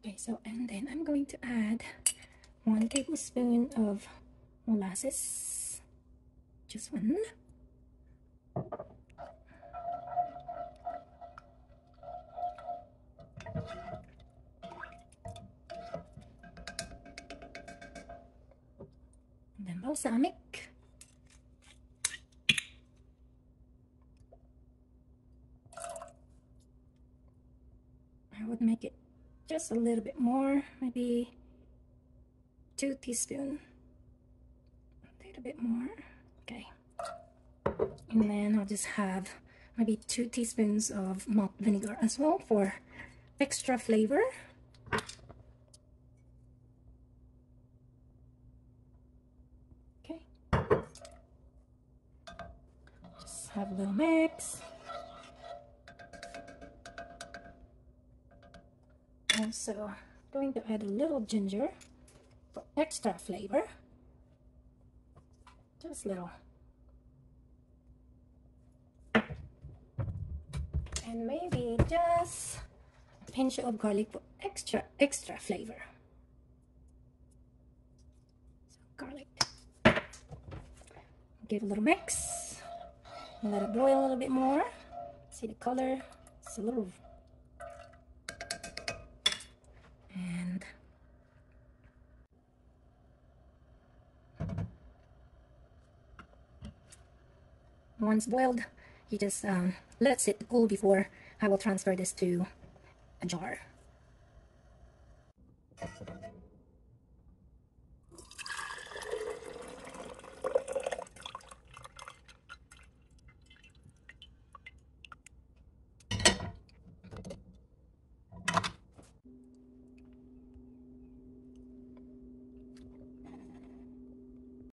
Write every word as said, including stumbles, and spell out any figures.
Okay, so and then I'm going to add one tablespoon of molasses, just one. And then balsamic. I would make it just a little bit more, maybe two teaspoons, a little bit more, okay. And then I'll just have maybe two teaspoons of malt vinegar as well for extra flavor. Okay. Just have a little mix. Also, going to add a little ginger for extra flavor. Just a little. And maybe just a pinch of garlic for extra, extra flavor. So, garlic. Give a little mix. Let it boil a little bit more. See the color? It's a little. And once boiled, you just um, let it cool before I will transfer this to a jar.